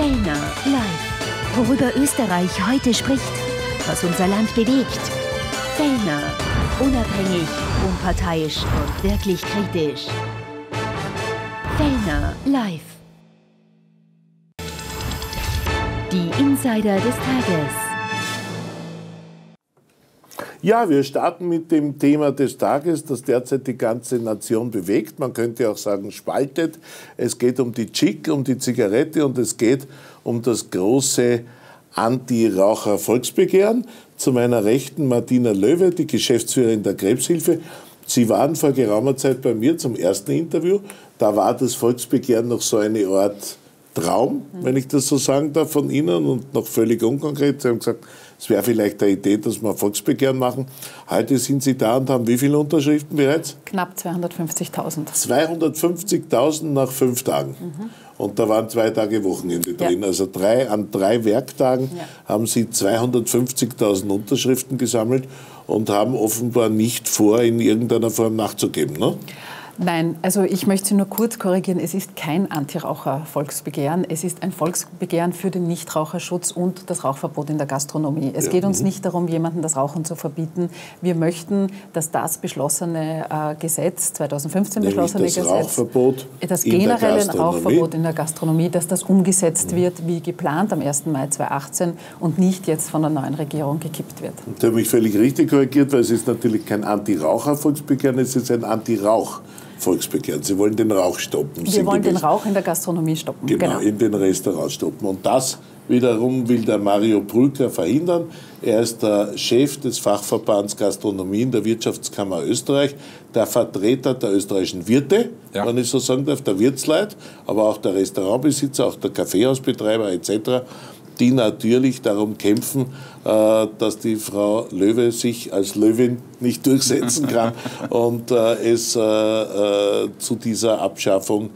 Fellner live. Worüber Österreich heute spricht, was unser Land bewegt. Fellner, unabhängig, unparteiisch und wirklich kritisch. Fellner live. Die Insider des Tages. Ja, wir starten mit dem Thema des Tages, das derzeit die ganze Nation bewegt. Man könnte auch sagen, spaltet. Es geht um die Chick, um die Zigarette und es geht um das große Anti-Raucher-Volksbegehren. Zu meiner Rechten Martina Löwe, die Geschäftsführerin der Krebshilfe. Sie waren vor geraumer Zeit bei mir zum ersten Interview. Da war das Volksbegehren noch so eine Art Traum, wenn ich das so sagen darf, von Ihnen und noch völlig unkonkret. Sie haben gesagt, es wäre vielleicht eine Idee, dass wir Volksbegehren machen. Heute sind Sie da und haben wie viele Unterschriften bereits? Knapp 250.000. 250.000 nach 5 Tagen. Mhm. Und da waren 2 Tage Wochenende drin. Ja. Also an drei Werktagen haben Sie 250.000 Unterschriften gesammelt und haben offenbar nicht vor, in irgendeiner Form nachzugeben, ne? Nein, also ich möchte Sie nur kurz korrigieren. Es ist kein Anti-Raucher-Volksbegehren. Es ist ein Volksbegehren für den Nichtraucherschutz und das Rauchverbot in der Gastronomie. Es geht uns nicht darum, jemandem das Rauchen zu verbieten. Wir möchten, dass das beschlossene Gesetz, 2015 beschlossene Gesetz, das generelle Rauchverbot in der Gastronomie, dass das umgesetzt wird, wie geplant am 1. Mai 2018 und nicht jetzt von der neuen Regierung gekippt wird. Und da habe ich völlig richtig korrigiert, weil es ist natürlich kein Anti-Raucher-Volksbegehren, es ist ein Anti-Rauch. Volksbegehren. Sie wollen den Rauch stoppen. Wir wollen den Rauch in der Gastronomie stoppen. Genau, in den Restaurants stoppen. Und das wiederum will der Mario Pulker verhindern. Er ist der Chef des Fachverbands Gastronomie in der Wirtschaftskammer Österreich, der Vertreter der österreichischen Wirte, wenn ich so sagen darf, der Wirtsleute, aber auch der Restaurantbesitzer, auch der Kaffeehausbetreiber etc., die natürlich darum kämpfen, dass die Frau Löwe sich als Löwin nicht durchsetzen kann und es zu dieser Abschaffung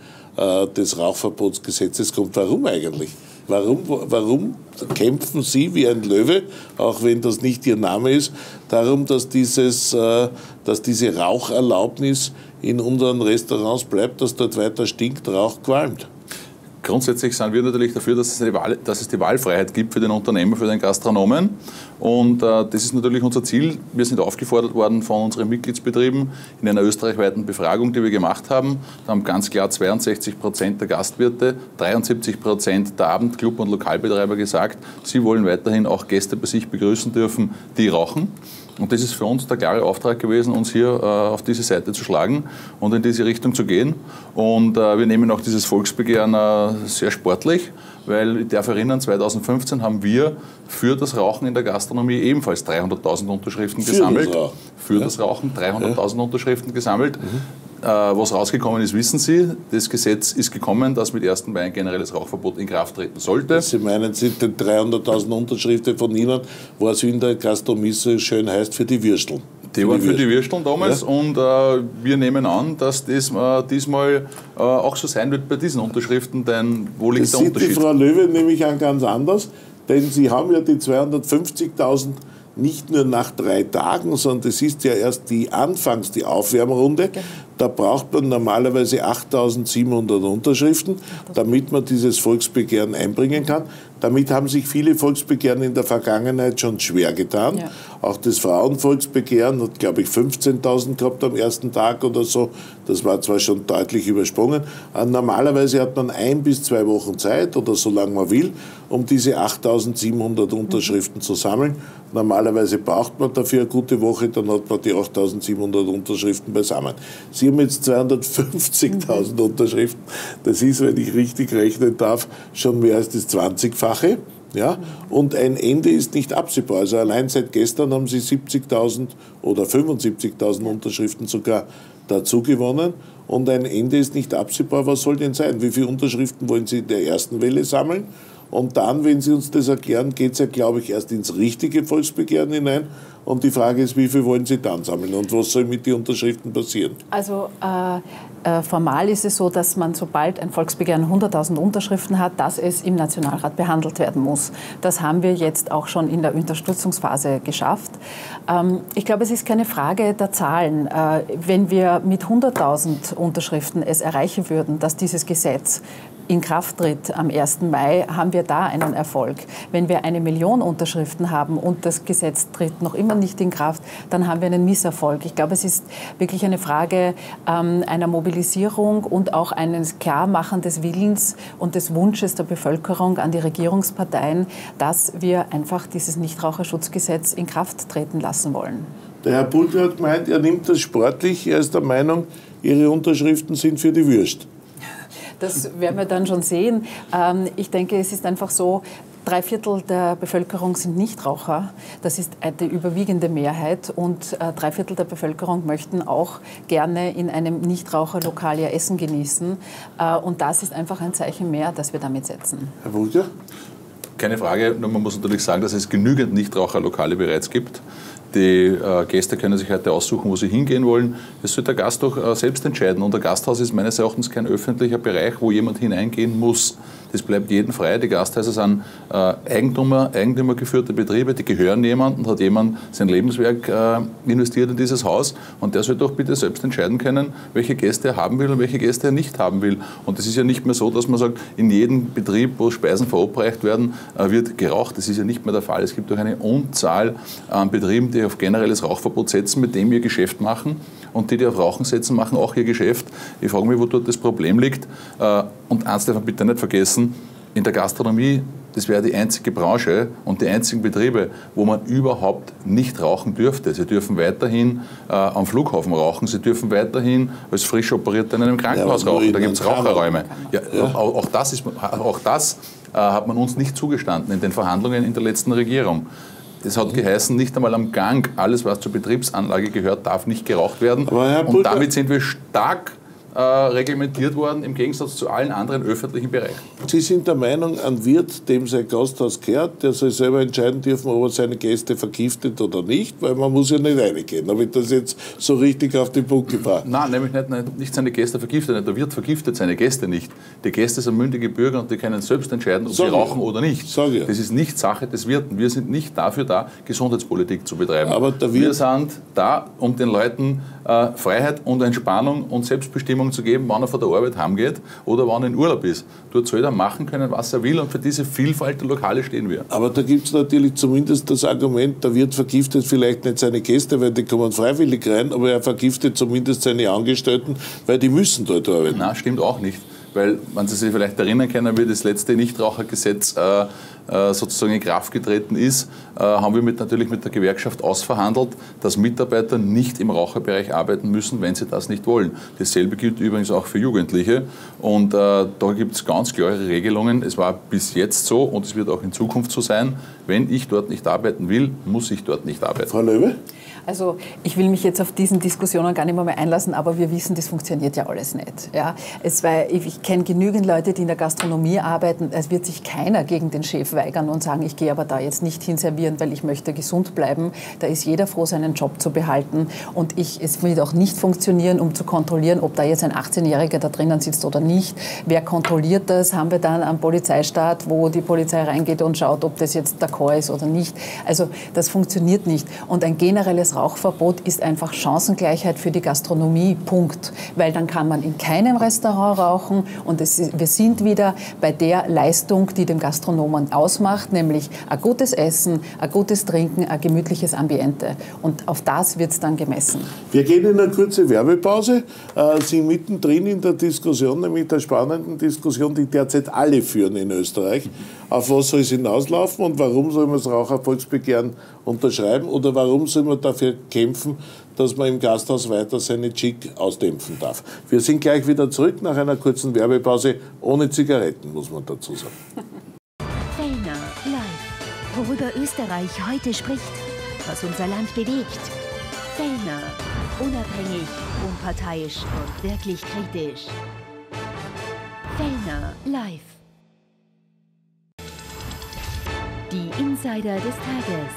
des Rauchverbotsgesetzes kommt. Warum eigentlich? Warum kämpfen Sie wie ein Löwe, auch wenn das nicht Ihr Name ist, darum, dass diese Raucherlaubnis in unseren Restaurants bleibt, dass dort weiter stinkt, Rauch qualmt? Grundsätzlich sind wir natürlich dafür, dass es die Wahlfreiheit gibt für den Unternehmer, für den Gastronomen. Und das ist natürlich unser Ziel. Wir sind aufgefordert worden von unseren Mitgliedsbetrieben in einer österreichweiten Befragung, die wir gemacht haben. Da haben ganz klar 62% der Gastwirte, 73% der Abendclub- und Lokalbetreiber gesagt, sie wollen weiterhin auch Gäste bei sich begrüßen dürfen, die rauchen. Und das ist für uns der klare Auftrag gewesen, uns hier auf diese Seite zu schlagen und in diese Richtung zu gehen. Und wir nehmen auch dieses Volksbegehren sehr sportlich, weil ich darf erinnern, 2015 haben wir für das Rauchen in der Gastronomie ebenfalls 300.000 Unterschriften gesammelt. Für das Rauchen 300.000 Unterschriften gesammelt. Was rausgekommen ist, wissen Sie. Das Gesetz ist gekommen, dass mit 1. Mai ein generelles Rauchverbot in Kraft treten sollte. Sie meinen, sind die 300.000 Unterschriften von Ihnen, was in der Gastronomie so schön heißt, für die Würsteln? Die waren für die Würsteln damals und wir nehmen an, dass das diesmal auch so sein wird bei diesen Unterschriften, denn wo liegt der Unterschied? Das sieht die Frau Löwe nämlich an ganz anders, denn Sie haben ja die 250.000 nicht nur nach 3 Tagen, sondern das ist ja erst die Aufwärmrunde. Okay. Da braucht man normalerweise 8.700 Unterschriften, damit man dieses Volksbegehren einbringen kann. Damit haben sich viele Volksbegehren in der Vergangenheit schon schwer getan. Ja. Auch das Frauenvolksbegehren hat, glaube ich, 15.000 gehabt am ersten Tag oder so. Das war zwar schon deutlich übersprungen. Normalerweise hat man 1 bis 2 Wochen Zeit oder so lange man will, um diese 8.700 Unterschriften zu sammeln. Normalerweise braucht man dafür eine gute Woche, dann hat man die 8.700 Unterschriften beisammen. Sie haben jetzt 250.000 Unterschriften. Das ist, wenn ich richtig rechnen darf, schon mehr als das 20-fache. Ja? Und ein Ende ist nicht absehbar. Also allein seit gestern haben Sie 70.000 oder 75.000 Unterschriften sogar dazu gewonnen. Und ein Ende ist nicht absehbar. Was soll denn sein? Wie viele Unterschriften wollen Sie in der ersten Welle sammeln? Und dann, wenn Sie uns das erklären, geht es ja, glaube ich, erst ins richtige Volksbegehren hinein. Und die Frage ist, wie viel wollen Sie dann sammeln und was soll mit den Unterschriften passieren? Also formal ist es so, dass man, sobald ein Volksbegehren 100.000 Unterschriften hat, dass es im Nationalrat behandelt werden muss. Das haben wir jetzt auch schon in der Unterstützungsphase geschafft. Ich glaube, es ist keine Frage der Zahlen. Wenn wir mit 100.000 Unterschriften es erreichen würden, dass dieses Gesetz in Kraft tritt am 1. Mai, haben wir da einen Erfolg. Wenn wir 1 Million Unterschriften haben und das Gesetz tritt noch immer nicht in Kraft, dann haben wir einen Misserfolg. Ich glaube, es ist wirklich eine Frage einer Mobilisierung und auch eines Klarmachen des Willens und des Wunsches der Bevölkerung an die Regierungsparteien, dass wir einfach dieses Nichtraucherschutzgesetz in Kraft treten lassen wollen. Der Herr Pulker hat gemeint, er nimmt das sportlich. Er ist der Meinung, Ihre Unterschriften sind für die Würst. Das werden wir dann schon sehen. Ich denke, es ist einfach so, 3/4 der Bevölkerung sind Nichtraucher. Das ist die überwiegende Mehrheit. Und 3/4 der Bevölkerung möchten auch gerne in einem Nichtraucherlokal ihr Essen genießen. Und das ist einfach ein Zeichen mehr, das wir damit setzen. Herr Pulker? Keine Frage. Man muss natürlich sagen, dass es genügend Nichtraucherlokale bereits gibt. Die Gäste können sich heute aussuchen, wo sie hingehen wollen. Das sollte der Gast doch selbst entscheiden. Und ein Gasthaus ist meines Erachtens kein öffentlicher Bereich, wo jemand hineingehen muss. Das bleibt jedem frei. Die Gasthäuser sind eigentümergeführte Betriebe, die gehören jemandem, hat jemand sein Lebenswerk investiert in dieses Haus. Und der soll doch bitte selbst entscheiden können, welche Gäste er haben will und welche Gäste er nicht haben will. Und es ist ja nicht mehr so, dass man sagt, in jedem Betrieb, wo Speisen verabreicht werden, wird geraucht. Das ist ja nicht mehr der Fall. Es gibt doch eine Unzahl an Betrieben, die auf generelles Rauchverbot setzen, mit dem ihr Geschäft machen. Und die, die auf Rauchen setzen, machen auch ihr Geschäft. Ich frage mich, wo dort das Problem liegt. Und eins darf man bitte nicht vergessen, in der Gastronomie, das wäre die einzige Branche und die einzigen Betriebe, wo man überhaupt nicht rauchen dürfte. Sie dürfen weiterhin am Flughafen rauchen, sie dürfen weiterhin als frisch Operierter in einem Krankenhaus rauchen, da gibt es Raucherräume. Ja, auch das hat man uns nicht zugestanden in den Verhandlungen in der letzten Regierung. Es hat geheißen, nicht einmal am Gang, alles was zur Betriebsanlage gehört, darf nicht geraucht werden. Und damit sind wir stark reglementiert worden, im Gegensatz zu allen anderen öffentlichen Bereichen. Sie sind der Meinung, ein Wirt, dem sein Gasthaus gehört, der soll selber entscheiden dürfen, ob er seine Gäste vergiftet oder nicht, weil man muss ja nicht reingehen. Habe ich das jetzt so richtig auf den Punkt gebracht? Nein, nämlich nicht seine Gäste vergiftet. Der Wirt vergiftet seine Gäste nicht. Die Gäste sind mündige Bürger und die können selbst entscheiden, ob sie rauchen oder nicht. Das ist nicht Sache des Wirten. Wir sind nicht dafür da, Gesundheitspolitik zu betreiben. Aber der Wirt, wir sind da, um den Leuten Freiheit und Entspannung und Selbstbestimmung zu geben, wann er von der Arbeit heimgeht oder wann er in Urlaub ist. Dort soll er machen können, was er will, und für diese Vielfalt der Lokale stehen wir. Aber da gibt es natürlich zumindest das Argument, der Wirt vergiftet vielleicht nicht seine Gäste, weil die kommen freiwillig rein, aber er vergiftet zumindest seine Angestellten, weil die müssen dort arbeiten. Nein, stimmt auch nicht. Weil, wenn Sie sich vielleicht erinnern können, wie das letzte Nichtrauchergesetz sozusagen in Kraft getreten ist, haben wir natürlich mit der Gewerkschaft ausverhandelt, dass Mitarbeiter nicht im Raucherbereich arbeiten müssen, wenn sie das nicht wollen. Dasselbe gilt übrigens auch für Jugendliche. Und da gibt es ganz klare Regelungen. Es war bis jetzt so und es wird auch in Zukunft so sein. Wenn ich dort nicht arbeiten will, muss ich dort nicht arbeiten. Frau Löwe? Also ich will mich jetzt auf diesen Diskussionen gar nicht mehr einlassen, aber wir wissen, das funktioniert ja alles nicht. Ja? Ich kenne genügend Leute, die in der Gastronomie arbeiten. Es wird sich keiner gegen den Chef weigern und sagen, ich gehe aber da jetzt nicht hinservieren, weil ich möchte gesund bleiben. Da ist jeder froh, seinen Job zu behalten. Und es wird auch nicht funktionieren, um zu kontrollieren, ob da jetzt ein 18-Jähriger da drinnen sitzt oder nicht. Wer kontrolliert das? Haben wir dann einen Polizeistaat, wo die Polizei reingeht und schaut, ob das jetzt d'accord ist oder nicht? Also das funktioniert nicht. Und ein generelles Rauchverbot ist einfach Chancengleichheit für die Gastronomie, Punkt. Weil dann kann man in keinem Restaurant rauchen und wir sind wieder bei der Leistung, die dem Gastronomen ausmacht, nämlich ein gutes Essen, ein gutes Trinken, ein gemütliches Ambiente. Und auf das wird es dann gemessen. Wir gehen in eine kurze Werbepause. Sie sind mittendrin in der Diskussion, nämlich der spannenden Diskussion, die derzeit alle führen in Österreich. Auf was soll es hinauslaufen und warum soll man das Rauchervolksbegehren unterschreiben oder warum soll man dafür kämpfen, dass man im Gasthaus weiter seine Chic ausdämpfen darf. Wir sind gleich wieder zurück nach einer kurzen Werbepause, ohne Zigaretten, muss man dazu sagen. Fellner live, worüber Österreich heute spricht, was unser Land bewegt. Fellner, unabhängig, unparteiisch und wirklich kritisch. Fellner live. Die Insider des Tages.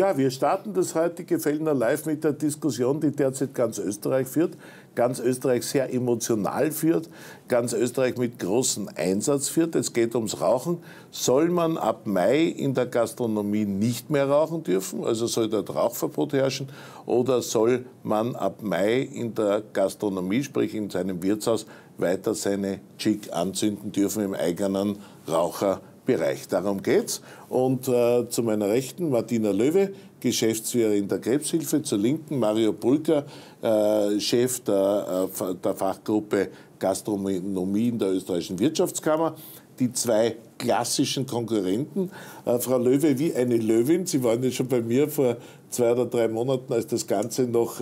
Ja, wir starten das heutige Fellner Live mit der Diskussion, die derzeit ganz Österreich führt, ganz Österreich sehr emotional führt, ganz Österreich mit großem Einsatz führt. Es geht ums Rauchen. Soll man ab Mai in der Gastronomie nicht mehr rauchen dürfen? Also soll dort Rauchverbot herrschen? Oder soll man ab Mai in der Gastronomie, sprich in seinem Wirtshaus, weiter seine Jig anzünden dürfen im eigenen Raucherbereich? Darum geht's. Und zu meiner Rechten Martina Löwe, Geschäftsführerin der Krebshilfe, zur Linken Mario Pulker, Chef der Fachgruppe Gastronomie in der österreichischen Wirtschaftskammer. Die zwei klassischen Konkurrenten. Frau Löwe, wie eine Löwin, Sie waren ja schon bei mir vor 2 oder 3 Monaten, als das Ganze noch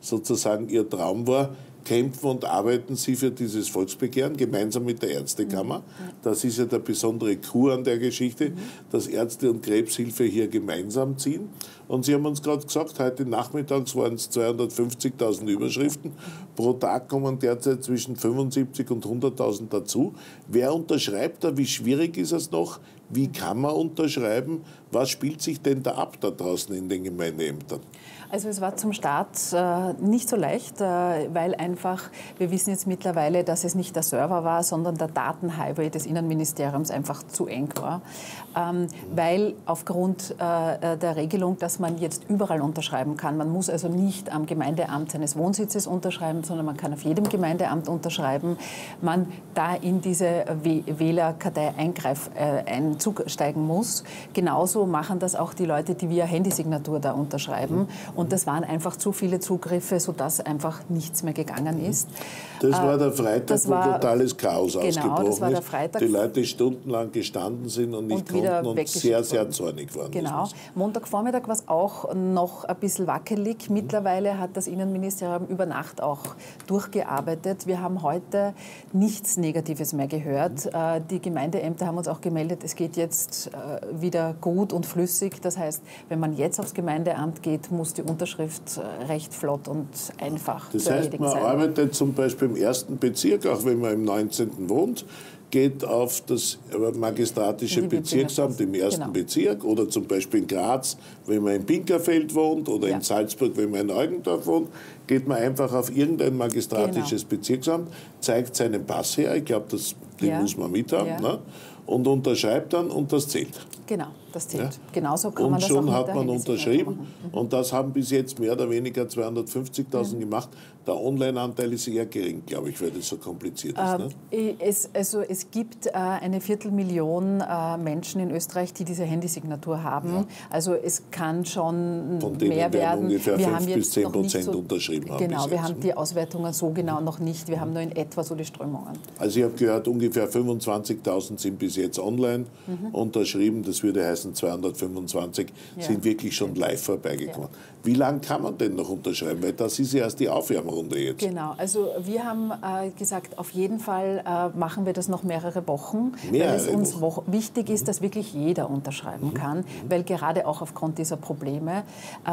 sozusagen Ihr Traum war, kämpfen und arbeiten Sie für dieses Volksbegehren, gemeinsam mit der Ärztekammer. Das ist ja der besondere Clou an der Geschichte, dass Ärzte und Krebshilfe hier gemeinsam ziehen. Und Sie haben uns gerade gesagt, heute nachmittags waren es 250.000 Überschriften. Pro Tag kommen derzeit zwischen 75.000 und 100.000 dazu. Wer unterschreibt da? Wie schwierig ist es noch? Wie kann man unterschreiben? Was spielt sich denn da ab da draußen in den Gemeindeämtern? Also es war zum Start nicht so leicht, weil einfach, wir wissen jetzt mittlerweile, dass es nicht der Server war, sondern der Datenhighway des Innenministeriums einfach zu eng war. Weil aufgrund der Regelung, dass man jetzt überall unterschreiben kann, man muss also nicht am Gemeindeamt seines Wohnsitzes unterschreiben, sondern man kann auf jedem Gemeindeamt unterschreiben, man da in diese Wählerkartei einsteigen muss. Genauso machen das auch die Leute, die via Handysignatur da unterschreiben. Und das waren einfach zu viele Zugriffe, sodass einfach nichts mehr gegangen ist. Das war der Freitag, wo totales Chaos ausgebrochen ist. Das war der Freitag. Die Leute stundenlang gestanden sind und nicht konnten und sehr, sehr zornig waren. Genau. Montagvormittag war es auch noch ein bisschen wackelig. Mittlerweile hat das Innenministerium über Nacht auch durchgearbeitet. Wir haben heute nichts Negatives mehr gehört. Die Gemeindeämter haben uns auch gemeldet, es geht jetzt wieder gut und flüssig. Das heißt, wenn man jetzt aufs Gemeindeamt geht, muss die Unterschrift recht flott und einfach zu erledigen sein. Das heißt, man arbeitet zum Beispiel im 1. Bezirk, auch wenn man im 19. wohnt, geht auf das magistratische Bezirksamt im 1. Bezirk oder zum Beispiel in Graz, wenn man in Pinkerfeld wohnt oder in Salzburg, wenn man in Eugendorf wohnt, geht man einfach auf irgendein magistratisches Bezirksamt, zeigt seinen Pass her, ich glaube, den muss man mithaben, ne? Und unterschreibt dann und das zählt. Genau, das zählt. Ja? Genauso kann man das auch machen. Und schon hat man unterschrieben. Und das haben bis jetzt mehr oder weniger 250.000 gemacht. Der Online-Anteil ist eher gering, glaube ich, weil das so kompliziert ist. Ne? Es gibt eine 250.000 Menschen in Österreich, die diese Handysignatur haben. Ja. Also es kann schon von denen mehr werden. Ungefähr 5 bis 10% so unterschrieben haben. Genau, wir haben die Auswertungen so genau noch nicht. Wir haben nur in etwa so die Strömungen. Also ich habe gehört, ungefähr 25.000 sind bis jetzt online unterschrieben. Das würde heißen, 225 sind wirklich schon live vorbeigekommen. Ja. Wie lange kann man denn noch unterschreiben? Weil das ist ja erst die Aufwärmrunde jetzt. Genau, also wir haben gesagt, auf jeden Fall machen wir das noch mehrere Wochen, weil es uns wichtig ist, dass wirklich jeder unterschreiben kann, weil gerade auch aufgrund dieser Probleme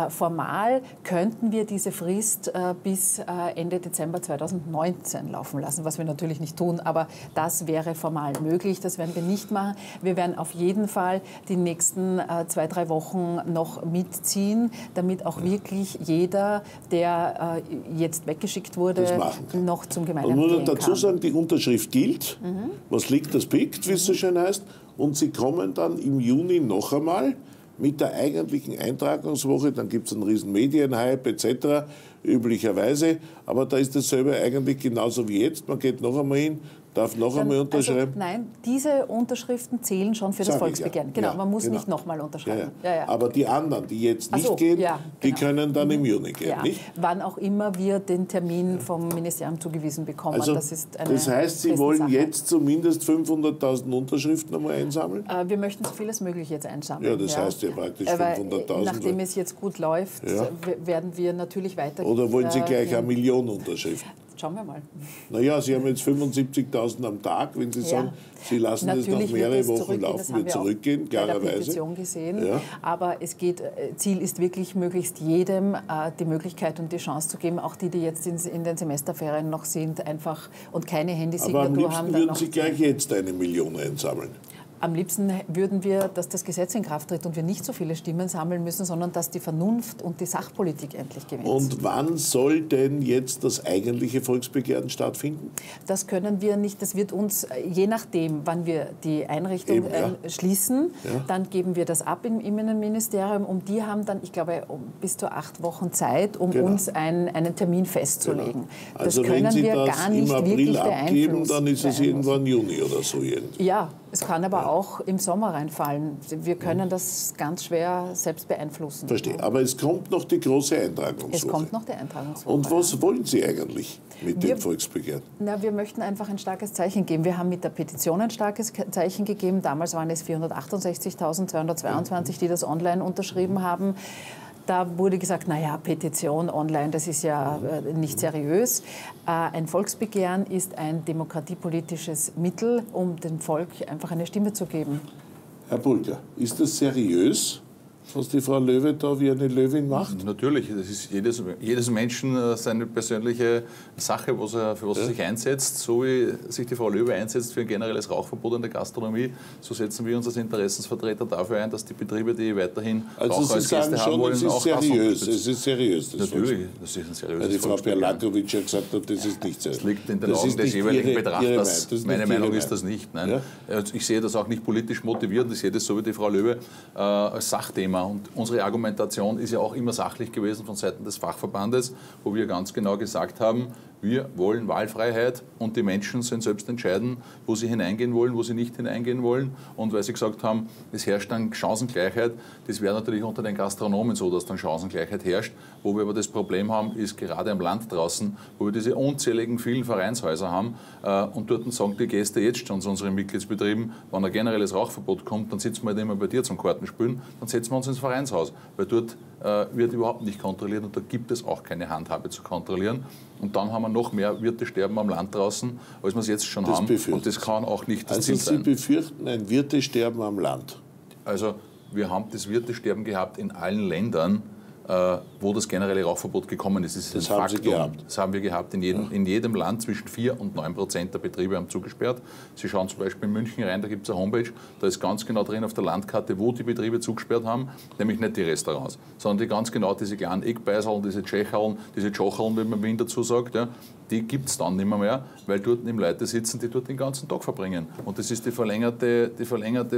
formal könnten wir diese Frist bis Ende Dezember 2019 laufen lassen, was wir natürlich nicht tun, aber das wäre formal möglich, das werden wir nicht machen. Wir werden auf jeden Fall die nächsten 2, 3 Wochen noch mitziehen, damit auch wirklich jeder, der jetzt weggeschickt wurde, noch zum Gemeindeamt gehen kann. Und nur dazu sagen, die Unterschrift gilt, was liegt, das biegt, wie es so schön heißt, und Sie kommen dann im Juni noch einmal mit der eigentlichen Eintragungswoche, dann gibt es einen riesen Medienhype etc., üblicherweise, aber da ist dasselbe eigentlich genauso wie jetzt, man geht noch einmal hin, darf noch einmal unterschreiben? Also, nein, diese Unterschriften zählen schon für das Volksbegehren. Genau, man muss nicht noch mal unterschreiben. Ja, ja. Ja, ja. Aber die anderen, die jetzt nicht gehen, die können dann im Juni gehen, nicht? Wann auch immer wir den Termin vom Ministerium zugewiesen bekommen. Also, das ist eine, das heißt, Sie wollen jetzt zumindest 500.000 Unterschriften einmal einsammeln? Wir möchten so vieles möglich jetzt einsammeln. Ja, das heißt ja praktisch 500.000. Nachdem es jetzt gut läuft, werden wir natürlich weitergehen. Oder wollen Sie gleich 1 Million Unterschriften? Schauen wir mal. Naja, Sie haben jetzt 75.000 am Tag. Wenn Sie sagen, Sie lassen das noch mehrere Wochen laufen, wird zurückgehen, klarerweise. Das haben wir auch bei der Petition gesehen. Ja. Aber es geht, Ziel ist wirklich, möglichst jedem die Möglichkeit und die Chance zu geben, auch die, die jetzt in den Semesterferien noch sind, einfach und keine Handysignatur haben. Aber am liebsten würden Sie gleich jetzt 1 Million einsammeln. Am liebsten würden wir, dass das Gesetz in Kraft tritt und wir nicht so viele Stimmen sammeln müssen, sondern dass die Vernunft und die Sachpolitik endlich gewinnt. Und wann soll denn jetzt das eigentliche Volksbegehren stattfinden? Das können wir nicht. Das wird uns, je nachdem, wann wir die Einrichtung schließen, dann geben wir das ab im Innenministerium. Und die haben dann, ich glaube, bis zu 8 Wochen Zeit, um uns einen Termin festzulegen. Genau. Also das können wir gar nicht wirklich beeinflussen. Dann ist es irgendwann Juni oder so. Ja, es kann aber auch im Sommer reinfallen. Wir können das ganz schwer selbst beeinflussen. Verstehe. Aber es kommt noch die große Eintragungswoche. Es kommt noch die Eintragungswoche. Und was wollen Sie eigentlich mit dem Volksbegehren? Na, wir möchten einfach ein starkes Zeichen geben. Wir haben mit der Petition ein starkes Zeichen gegeben. Damals waren es 468.222, die das online unterschrieben haben. Da wurde gesagt, naja, Petition online, das ist ja nicht seriös. Ein Volksbegehren ist ein demokratiepolitisches Mittel, um dem Volk einfach eine Stimme zu geben. Herr Pulker, ist das seriös, was die Frau Löwe da wie eine Löwin macht? Natürlich, das ist jedes Menschen seine persönliche Sache, für was er sich einsetzt. So wie sich die Frau Löwe einsetzt für ein generelles Rauchverbot in der Gastronomie, so setzen wir uns als Interessensvertreter dafür ein, dass die Betriebe, die weiterhin Raucher als Gäste haben wollen, auch seriös. Es ist seriös. Natürlich, das ist ein seriöses Volksbegehren. Die Frau Berlakovic hat gesagt, das ist nicht seriös. Das liegt in den Augen des jeweiligen Betrachters. Meine Meinung ist das nicht. Nein. Ja? Ich sehe das auch nicht politisch motiviert. Ich sehe das so wie die Frau Löwe als Sachthema. Und unsere Argumentation ist ja auch immer sachlich gewesen von Seiten des Fachverbandes, wo wir ganz genau gesagt haben, wir wollen Wahlfreiheit und die Menschen sollen selbst entscheiden, wo sie hineingehen wollen, wo sie nicht hineingehen wollen. Und weil sie gesagt haben, es herrscht dann Chancengleichheit, das wäre natürlich unter den Gastronomen so, dass dann Chancengleichheit herrscht. Wo wir aber das Problem haben, ist gerade am Land draußen, wo wir diese unzähligen vielen Vereinshäuser haben und dort sagen die Gäste jetzt schon zu unseren Mitgliedsbetrieben, wenn ein generelles Rauchverbot kommt, dann sitzen wir halt immer bei dir zum Kartenspielen, dann setzen wir uns ins Vereinshaus, weil dort wird überhaupt nicht kontrolliert und da gibt es auch keine Handhabe zu kontrollieren. Und dann haben wir noch mehr Wirtesterben am Land draußen, als wir es jetzt schon haben. Und das kann auch nicht das Ziel sein. Also Sie befürchten ein Wirtesterben am Land? Also wir haben das Wirtesterben gehabt in allen Ländern, wo das generelle Rauchverbot gekommen ist. Das haben Sie gehabt? Das haben wir gehabt. In jedem Land zwischen 4 und 9% der Betriebe haben zugesperrt. Sie schauen zum Beispiel in München rein, da gibt es eine Homepage, da ist ganz genau drin auf der Landkarte, wo die Betriebe zugesperrt haben, nämlich nicht die Restaurants, sondern die ganz genau diese kleinen Eckbeißeln, diese Tschecherln, diese Tschocheln, wie man in Wien dazu sagt, ja, die gibt es dann nicht mehr, weil dort eben Leute sitzen, die dort den ganzen Tag verbringen. Und das ist die verlängerte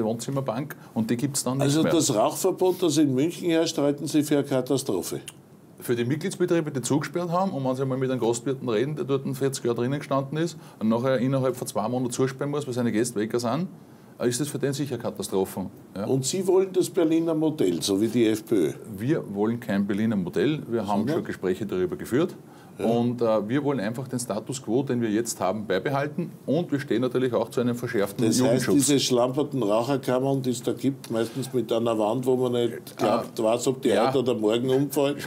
Wohnzimmerbank und die gibt es dann nicht mehr. Also das Rauchverbot, das in München herrscht, halten Sie für eine Katastrophe? Für die Mitgliedsbetriebe, die zugesperrt haben, und wenn Sie mal mit einem Gastwirten reden, der dort 40 Jahre drinnen gestanden ist und nachher innerhalb von 2 Monaten zusperren muss, weil seine Gäste weg sind, ist das für den sicher Katastrophen. Ja. Und Sie wollen das Berliner Modell, so wie die FPÖ? Wir wollen kein Berliner Modell. Wir haben schon Gespräche darüber geführt. Ja. Und wir wollen einfach den Status quo, den wir jetzt haben, beibehalten. Und wir stehen natürlich auch zu einem verschärften Jugendschutz. Das heißt, diese schlamperten Raucherkammern, die es da gibt, meistens mit einer Wand, wo man nicht glaubt, was, ob die heute oder morgen umfallen,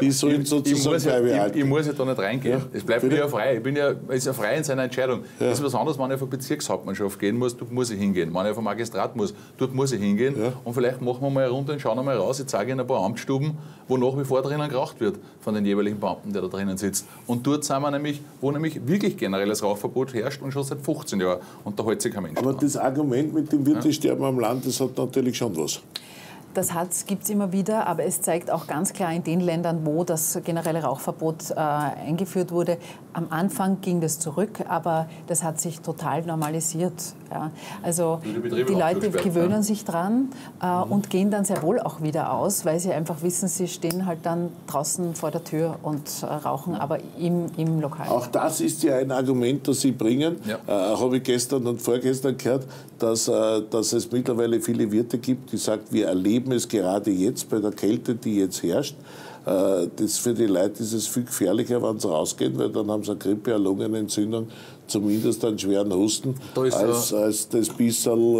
die sollen sozusagen beibehalten. Ich muss ja da nicht reingehen. Ja. Es bleibt mir ja frei. Es ist ja frei in seiner Entscheidung. Ja. Das ist was anderes, wenn ich auf eine Bezirkshauptmannschaft gehen muss, dort muss ich hingehen. Wenn ich auf ein Magistrat muss, dort muss ich hingehen. Ja. Und vielleicht machen wir mal eine Runde und schauen einmal raus. Ich zeige Ihnen ein paar Amtsstuben, wo nach wie vor drinnen geraucht wird von den jeweiligen Beamten, der da drinnen sitzt. Und dort sind wir nämlich, wo nämlich wirklich generelles Rauchverbot herrscht und schon seit 15 Jahren. Und da hält sich kein Mensch dran. Aber das Argument mit dem Wirtesterben am Land, das hat natürlich schon was. Das gibt es immer wieder, aber es zeigt auch ganz klar in den Ländern, wo das generelle Rauchverbot eingeführt wurde. Am Anfang ging das zurück, aber das hat sich total normalisiert. Ja. Also die Leute gewöhnen sich dran und gehen dann sehr wohl auch wieder aus, weil sie einfach wissen, sie stehen halt dann draußen vor der Tür und rauchen, aber im Lokal. Auch das ist ja ein Argument, das Sie bringen. Ja. Habe ich gestern und vorgestern gehört, dass es mittlerweile viele Wirte gibt, die sagen, wir erleben es gerade jetzt bei der Kälte, die jetzt herrscht. Für die Leute ist es viel gefährlicher, wenn sie rausgehen, weil dann haben sie eine Grippe, eine Lungenentzündung, zumindest einen schweren Husten, als das bisschen...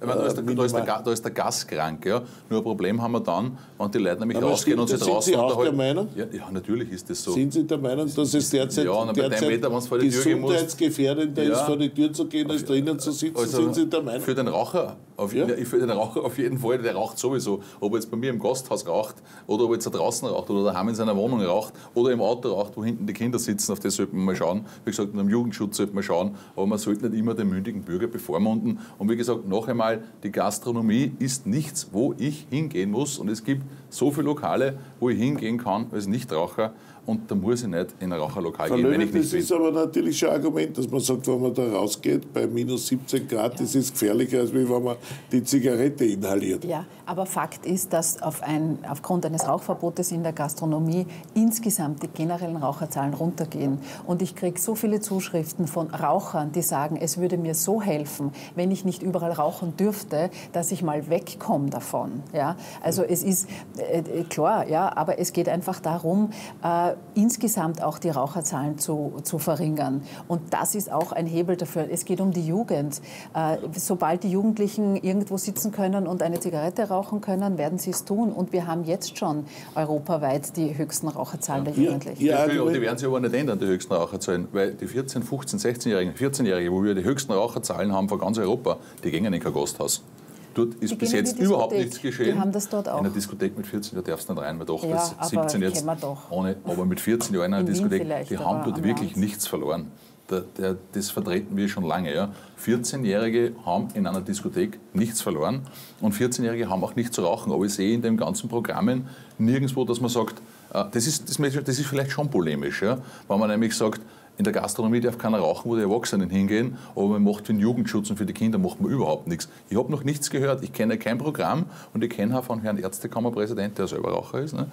Ja. Da ist der Gaskrank. Ja. Nur ein Problem haben wir dann, wenn die Leute nämlich rausgehen und sich draußen unterhalten. Sind Sie auch der Meinung? Ja, natürlich ist das so. Sind Sie der Meinung, dass es derzeit gesundheitsgefährdender ist, vor die Tür zu gehen, als drinnen zu sitzen? Also sind Sie der Meinung? Für den Raucher auf jeden Fall, der raucht sowieso. Ob er jetzt bei mir im Gasthaus raucht oder ob er jetzt draußen raucht oder daheim in seiner Wohnung raucht oder im Auto raucht, wo hinten die Kinder sitzen, auf das sollten wir mal schauen. Wie gesagt, mit dem Jugendschutz sollten wir schauen. Aber man sollte nicht immer den mündigen Bürger bevormunden. Und wie gesagt, noch einmal, einmal, die Gastronomie ist nichts, wo ich hingehen muss. Und es gibt so viele Lokale, wo ich hingehen kann als Nichtraucher. Und da muss ich nicht in ein Raucherlokal gehen, wenn ich nicht will. Das ist aber natürlich schon ein Argument, dass man sagt, wenn man da rausgeht, bei minus 17 Grad, das ist gefährlicher, als wenn man die Zigarette inhaliert. Ja, aber Fakt ist, dass aufgrund eines Rauchverbotes in der Gastronomie insgesamt die generellen Raucherzahlen runtergehen. Und ich kriege so viele Zuschriften von Rauchern, die sagen, es würde mir so helfen, wenn ich nicht überall rauchen dürfte, dass ich mal wegkomme davon. Ja? Also es ist klar, ja, aber es geht einfach darum, insgesamt auch die Raucherzahlen zu verringern. Und das ist auch ein Hebel dafür. Es geht um die Jugend. Sobald die Jugendlichen irgendwo sitzen können und eine Zigarette rauchen können, werden sie es tun. Und wir haben jetzt schon europaweit die höchsten Raucherzahlen der Jugendlichen. Ja, die werden sich aber nicht ändern, die höchsten Raucherzahlen. Weil die 14-, 15-, 16-Jährigen, 14-Jährigen, wo wir die höchsten Raucherzahlen haben von ganz Europa, die gehen in kein Gasthaus. Dort ist bis jetzt überhaupt nichts geschehen. Die haben das dort auch. In einer Diskothek mit 14 Jahren darfst du nicht rein, weil doch bis 17 jetzt. Aber mit 14 Jahren in einer Diskothek, die haben dort wirklich nichts verloren. Das vertreten wir schon lange. Ja. 14-Jährige haben in einer Diskothek nichts verloren und 14-Jährige haben auch nichts zu rauchen. Aber ich sehe in den ganzen Programmen nirgendwo, dass man sagt, das ist vielleicht schon polemisch, ja, weil man nämlich sagt, in der Gastronomie darf keiner rauchen, wo die Erwachsenen hingehen, aber man macht für den Jugendschutz und für die Kinder macht man überhaupt nichts. Ich habe noch nichts gehört, ich kenne kein Programm und ich kenne auch von Herrn Ärztekammerpräsident, der selber Raucher ist, ne?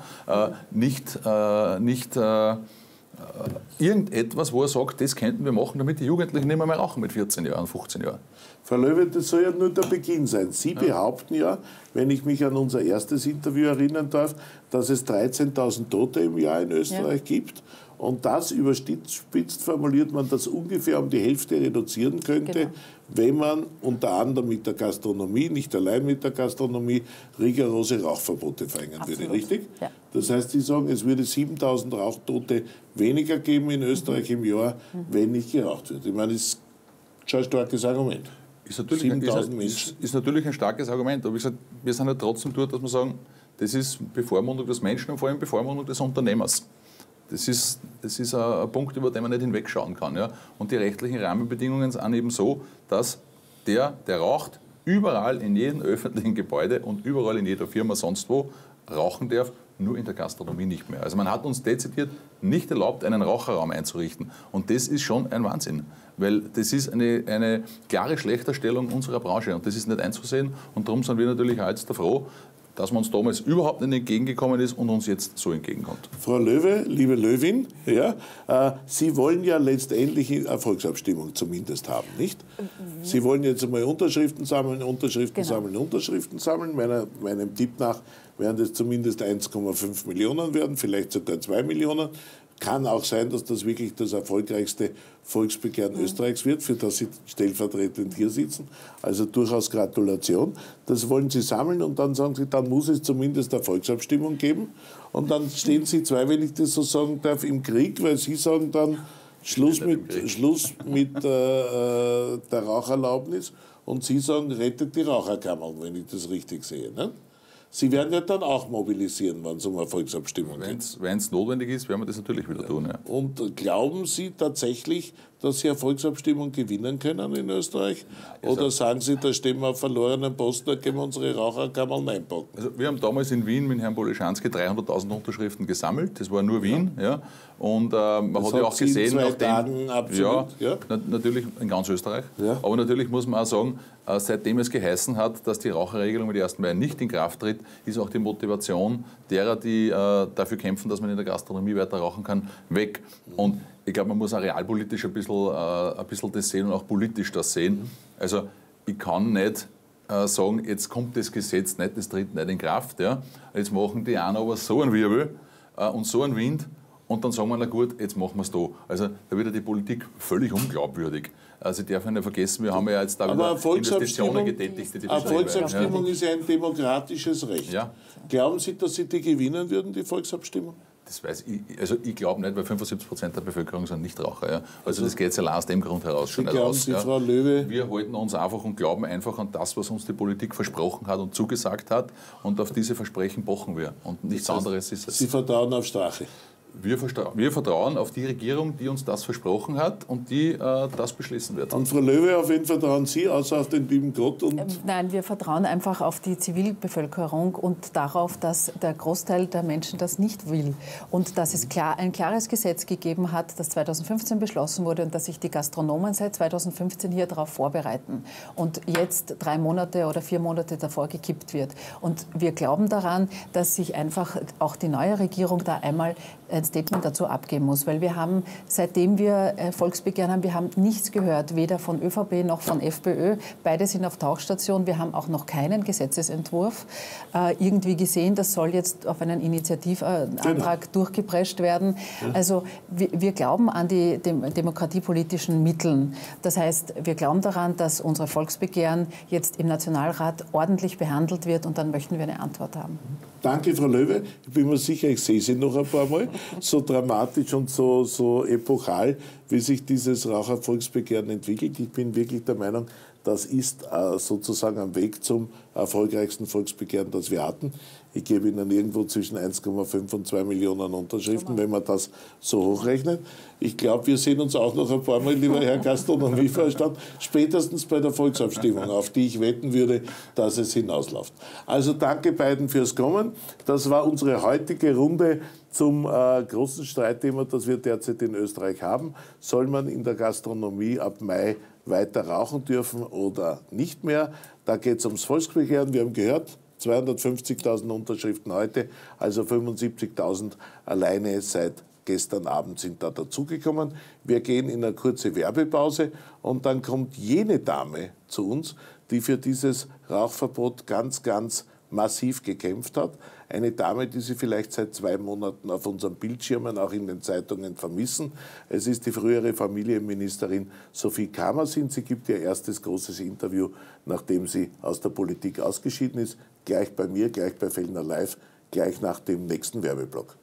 Irgendetwas, wo er sagt, das könnten wir machen, damit die Jugendlichen nicht mehr rauchen mit 14 Jahren, 15 Jahren. Frau Löwe, das soll ja nur der Beginn sein. Sie behaupten ja, wenn ich mich an unser erstes Interview erinnern darf, dass es 13.000 Tote im Jahr in Österreich gibt. Und das überspitzt formuliert man, dass ungefähr um die Hälfte reduzieren könnte, wenn man unter anderem mit der Gastronomie, nicht allein mit der Gastronomie, rigorose Rauchverbote verhängen würde, richtig? Ja. Das heißt, Sie sagen, es würde 7.000 Rauchtote weniger geben in Österreich im Jahr, wenn nicht geraucht wird. Ich meine, das ist schon ein starkes Argument. Ist natürlich ein starkes Argument, aber ich sage, wir sind ja trotzdem dort, dass wir sagen, das ist Bevormundung des Menschen und vor allem Bevormundung des Unternehmers. Das ist ein Punkt, über den man nicht hinwegschauen kann. Ja? Und die rechtlichen Rahmenbedingungen sind eben so, dass der raucht, überall in jedem öffentlichen Gebäude und überall in jeder Firma sonst wo rauchen darf, nur in der Gastronomie nicht mehr. Also man hat uns dezidiert nicht erlaubt, einen Raucherraum einzurichten. Und das ist schon ein Wahnsinn, weil das ist eine klare Schlechterstellung unserer Branche und das ist nicht einzusehen. Und darum sind wir natürlich auch jetzt da froh, dass man uns damals überhaupt nicht entgegengekommen ist und uns jetzt so entgegenkommt. Frau Löwe, liebe Löwin, ja, Sie wollen ja letztendlich eine Volksabstimmung zumindest haben, nicht? Sie wollen jetzt einmal Unterschriften sammeln, Unterschriften sammeln. Meinem Tipp nach werden das zumindest 1,5 Millionen werden, vielleicht sogar 2 Millionen. Kann auch sein, dass das wirklich das erfolgreichste Volksbegehren Österreichs wird, für das Sie stellvertretend hier sitzen. Also durchaus Gratulation. Das wollen Sie sammeln und dann sagen Sie, dann muss es zumindest eine Volksabstimmung geben. Und dann stehen Sie zwei, wenn ich das so sagen darf, im Krieg, weil Sie sagen dann Schluss mit der Raucherlaubnis und Sie sagen, rettet die Raucherkammern, wenn ich das richtig sehe, ne? Sie werden ja dann auch mobilisieren, wenn es um eine Volksabstimmung geht. Wenn es notwendig ist, werden wir das natürlich wieder tun. Ja. Und glauben Sie tatsächlich, dass Sie eine Volksabstimmung gewinnen können in Österreich? Oder sagen Sie, da stehen wir auf verlorenen Posten, da gehen wir unsere Raucherkammern einpacken? Also wir haben damals in Wien mit Herrn Polischanski 300.000 Unterschriften gesammelt. Das war nur Wien. Ja. Und man hat ja auch gesehen, natürlich in ganz Österreich. Ja. Aber natürlich muss man auch sagen, seitdem es geheißen hat, dass die Raucherregelung mit 1. Mai nicht in Kraft tritt, ist auch die Motivation derer, die dafür kämpfen, dass man in der Gastronomie weiter rauchen kann, weg. Und ich glaube, man muss auch realpolitisch ein bisschen das sehen und auch politisch das sehen. Also ich kann nicht sagen, jetzt kommt das Gesetz nicht, das tritt nicht in Kraft. Ja? Jetzt machen die einen aber so einen Wirbel und so einen Wind. Und dann sagen wir, na gut, jetzt machen wir es da. Also da wird ja die Politik völlig unglaubwürdig. Also ich darf nicht vergessen, wir haben ja jetzt da wieder Investitionen getätigt. Eine Volksabstimmung ist ja ein demokratisches Recht. Ja. Glauben Sie, dass Sie die gewinnen würden, die Volksabstimmung? Das weiß ich, also ich glaube nicht, weil 75% der Bevölkerung sind Nichtraucher. Ja. Also das geht jetzt allein aus dem Grund heraus schon heraus. Ja. Frau Löwe? Wir halten uns einfach und glauben einfach an das, was uns die Politik versprochen hat und zugesagt hat. Und auf diese Versprechen pochen wir. Und nichts anderes ist es. Sie vertrauen auf Strache. Wir vertrauen auf die Regierung, die uns das versprochen hat und die das beschließen wird. Und Frau Löwe, auf wen vertrauen Sie, außer auf den lieben Gott? Nein, wir vertrauen einfach auf die Zivilbevölkerung und darauf, dass der Großteil der Menschen das nicht will. Und dass es ein klares Gesetz gegeben hat, das 2015 beschlossen wurde und dass sich die Gastronomen seit 2015 hier darauf vorbereiten. Und jetzt 3 Monate oder 4 Monate davor gekippt wird. Und wir glauben daran, dass sich einfach auch die neue Regierung da einmal ein Statement dazu abgeben muss, weil wir haben, seitdem wir Volksbegehren haben, wir haben nichts gehört, weder von ÖVP noch von FPÖ. Beide sind auf Tauchstation. Wir haben auch noch keinen Gesetzesentwurf irgendwie gesehen. Das soll jetzt auf einen Initiativantrag durchgeprescht werden. Ja. Also wir glauben an die demokratiepolitischen Mitteln. Das heißt, wir glauben daran, dass unsere Volksbegehren jetzt im Nationalrat ordentlich behandelt wird und dann möchten wir eine Antwort haben. Danke, Frau Löwe. Ich bin mir sicher, ich sehe Sie noch ein paar Mal. So dramatisch und so epochal, wie sich dieses Rauchervolksbegehren entwickelt. Ich bin wirklich der Meinung, das ist sozusagen am Weg zum erfolgreichsten Volksbegehren, das wir hatten. Ich gebe Ihnen irgendwo zwischen 1,5 und 2 Millionen Unterschriften, wenn man das so hochrechnet. Ich glaube, wir sehen uns auch noch ein paar Mal, lieber Herr Gastronomievorstand, spätestens bei der Volksabstimmung, auf die ich wetten würde, dass es hinausläuft. Also danke beiden fürs Kommen. Das war unsere heutige Runde zum großen Streitthema, das wir derzeit in Österreich haben. Soll man in der Gastronomie ab Mai weiter rauchen dürfen oder nicht mehr? Da geht es ums Volksbegehren. Wir haben gehört, 250.000 Unterschriften heute, also 75.000 alleine seit gestern Abend sind da dazugekommen. Wir gehen in eine kurze Werbepause und dann kommt jene Dame zu uns, die für dieses Rauchverbot ganz, ganz massiv gekämpft hat. Eine Dame, die Sie vielleicht seit 2 Monaten auf unseren Bildschirmen, auch in den Zeitungen vermissen. Es ist die frühere Familienministerin Sophie Kamersin. Sie gibt ihr erstes großes Interview, nachdem sie aus der Politik ausgeschieden ist. Gleich bei mir, gleich bei Fellner Live, gleich nach dem nächsten Werbeblock.